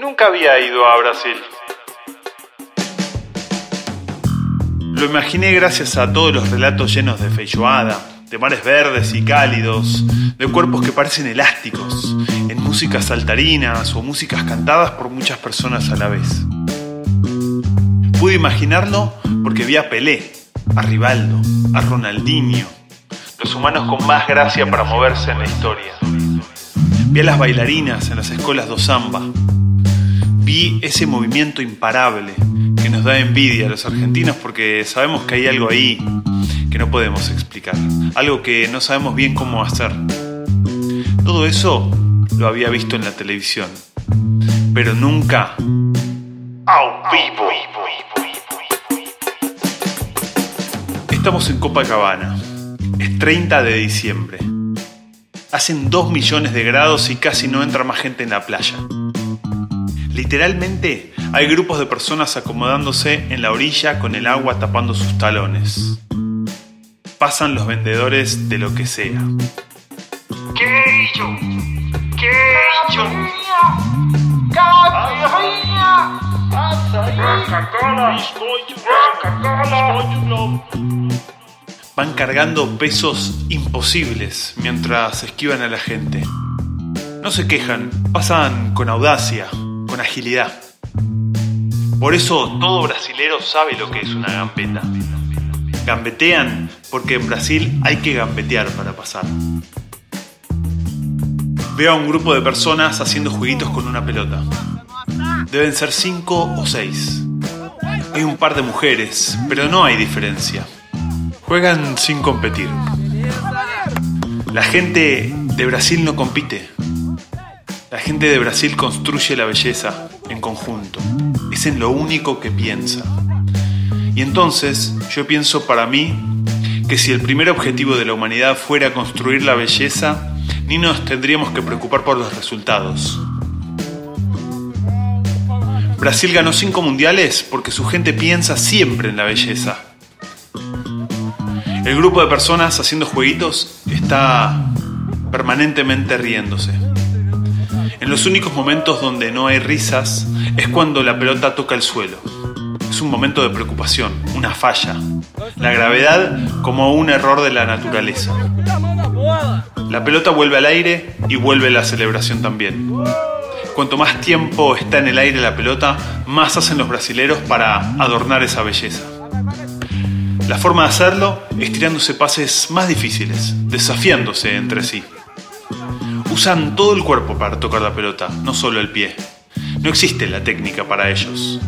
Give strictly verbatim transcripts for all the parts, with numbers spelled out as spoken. Nunca había ido a Brasil. Lo imaginé gracias a todos los relatos llenos de feijoada, de mares verdes y cálidos, de cuerpos que parecen elásticos, en músicas saltarinas o músicas cantadas por muchas personas a la vez. Pude imaginarlo porque vi a Pelé, a Rivaldo, a Ronaldinho, los humanos con más gracia para moverse en la historia. Vi a las bailarinas en las escuelas do samba. Vi ese movimiento imparable que nos da envidia a los argentinos porque sabemos que hay algo ahí que no podemos explicar, algo que no sabemos bien cómo hacer. Todo eso lo había visto en la televisión, pero nunca ¡au vivo! Estamos en Copacabana, es treinta de diciembre. Hacen dos millones de grados y casi no entra más gente en la playa. Literalmente hay grupos de personas acomodándose en la orilla con el agua tapando sus talones. Pasan los vendedores de lo que sea. Queijo, queijo, caipirinha, açaí. Van cargando pesos imposibles mientras esquivan a la gente. No se quejan, pasan con audacia, con agilidad. Por eso todo brasilero sabe lo que es una gambeta. Gambetean porque en Brasil hay que gambetear para pasar. Veo a un grupo de personas haciendo jueguitos con una pelota. Deben ser cinco o seis. Hay un par de mujeres, pero no hay diferencia. Juegan sin competir. La gente de Brasil no compite. La gente de Brasil construye la belleza en conjunto. Es en lo único que piensa. Y entonces yo pienso para mí que si el primer objetivo de la humanidad fuera construir la belleza, ni nos tendríamos que preocupar por los resultados. Brasil ganó cinco mundiales porque su gente piensa siempre en la belleza. El grupo de personas haciendo jueguitos está permanentemente riéndose. En los únicos momentos donde no hay risas es cuando la pelota toca el suelo. Es un momento de preocupación, una falla. La gravedad como un error de la naturaleza. La pelota vuelve al aire y vuelve la celebración también. Cuanto más tiempo está en el aire la pelota, más hacen los brasileros para adornar esa belleza. La forma de hacerlo es tirándose pases más difíciles, desafiándose entre sí. Usan todo el cuerpo para tocar la pelota, no solo el pie. No existe la técnica para ellos.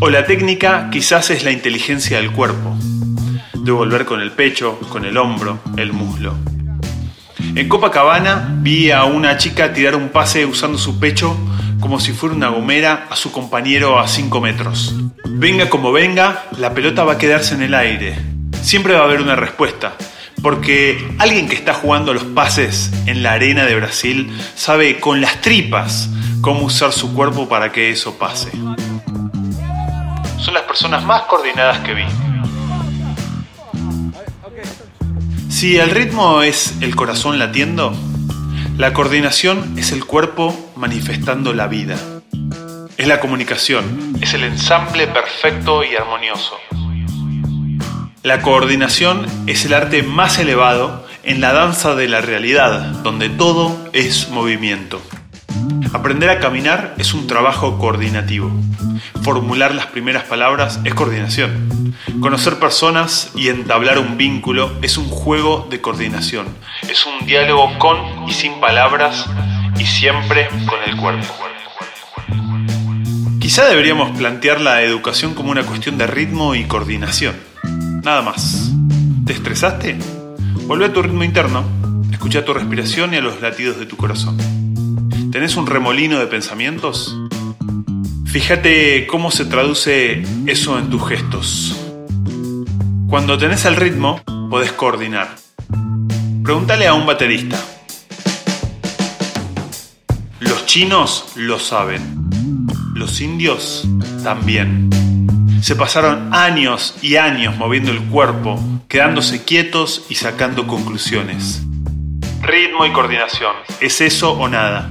O la técnica quizás es la inteligencia del cuerpo. Devolver con el pecho, con el hombro, el muslo. En Copacabana vi a una chica tirar un pase usando su pecho como si fuera una gomera a su compañero a cinco metros. Venga como venga, la pelota va a quedarse en el aire. Siempre va a haber una respuesta. Porque alguien que está jugando los pases en la arena de Brasil sabe con las tripas cómo usar su cuerpo para que eso pase. Son las personas más coordinadas que vi. Si el ritmo es el corazón latiendo, la coordinación es el cuerpo manifestando la vida. Es la comunicación, es el ensamble perfecto y armonioso. La coordinación es el arte más elevado en la danza de la realidad, donde todo es movimiento. Aprender a caminar es un trabajo coordinativo. Formular las primeras palabras es coordinación. Conocer personas y entablar un vínculo es un juego de coordinación. Es un diálogo con y sin palabras y siempre con el cuerpo. Quizá deberíamos plantear la educación como una cuestión de ritmo y coordinación. Nada más. ¿Te estresaste? Volvé a tu ritmo interno. Escucha a tu respiración y a los latidos de tu corazón. ¿Tenés un remolino de pensamientos? Fíjate cómo se traduce eso en tus gestos. Cuando tenés el ritmo, podés coordinar. Pregúntale a un baterista. Los chinos lo saben. Los indios también. Se pasaron años y años moviendo el cuerpo, quedándose quietos y sacando conclusiones. Ritmo y coordinación. ¿Es eso o nada?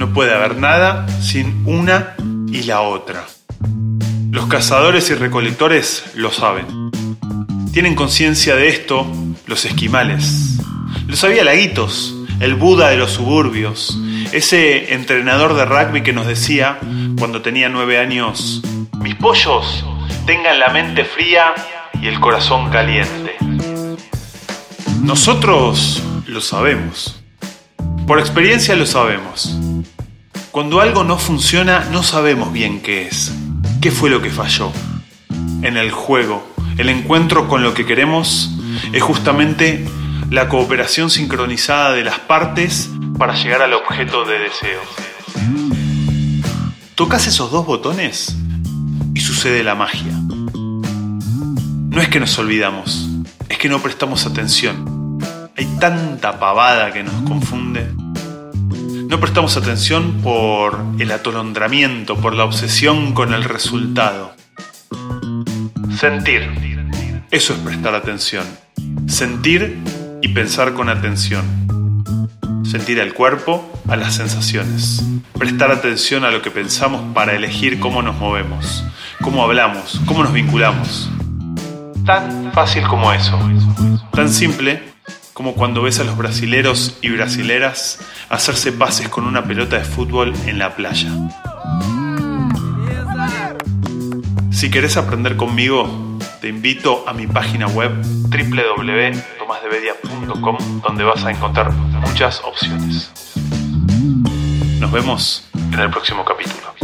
No puede haber nada sin una y la otra. Los cazadores y recolectores lo saben. Tienen conciencia de esto los esquimales. Lo sabía Laguitos, el Buda de los suburbios, ese entrenador de rugby que nos decía, cuando tenía nueve años, mis pollos tengan la mente fría y el corazón caliente. Nosotros lo sabemos. Por experiencia lo sabemos. Cuando algo no funciona, no sabemos bien qué es. ¿Qué fue lo que falló? En el juego, el encuentro con lo que queremos es justamente la cooperación sincronizada de las partes para llegar al objeto de deseo. Tocas esos dos botones y sucede la magia. No es que nos olvidamos, es que no prestamos atención. Hay tanta pavada que nos confunde. No prestamos atención por el atolondramiento, por la obsesión con el resultado. Sentir. Eso es prestar atención. Sentir y pensar con atención. Sentir al cuerpo, a las sensaciones. Prestar atención a lo que pensamos para elegir cómo nos movemos, cómo hablamos, cómo nos vinculamos. Tan fácil como eso. Tan simple como cuando ves a los brasileros y brasileras hacerse pases con una pelota de fútbol en la playa. Si querés aprender conmigo, te invito a mi página web doble u doble u doble u punto tomas devedia punto com, donde vas a encontrar muchas opciones. Nos vemos en el próximo capítulo.